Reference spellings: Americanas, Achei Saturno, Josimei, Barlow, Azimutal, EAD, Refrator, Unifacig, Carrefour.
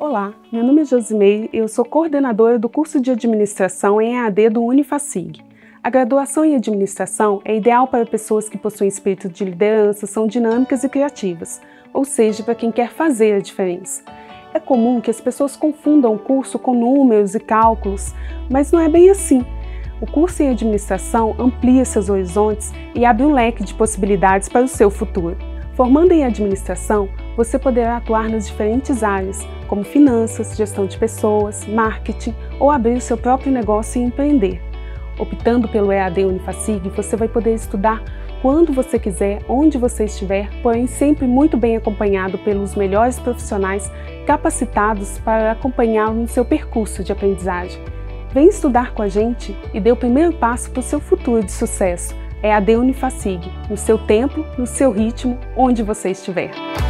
Olá, meu nome é Josimei e eu sou coordenadora do curso de Administração em EAD do Unifacig. A graduação em Administração é ideal para pessoas que possuem espírito de liderança, são dinâmicas e criativas, ou seja, para quem quer fazer a diferença. É comum que as pessoas confundam o curso com números e cálculos, mas não é bem assim. O curso em Administração amplia seus horizontes e abre um leque de possibilidades para o seu futuro. Formando em Administração, você poderá atuar nas diferentes áreas, como finanças, gestão de pessoas, marketing ou abrir o seu próprio negócio e empreender. Optando pelo EAD Unifacig, você vai poder estudar quando você quiser, onde você estiver, porém sempre muito bem acompanhado pelos melhores profissionais capacitados para acompanhá-lo no seu percurso de aprendizagem. Vem estudar com a gente e dê o primeiro passo para o seu futuro de sucesso. EAD Unifacig, no seu tempo, no seu ritmo, onde você estiver.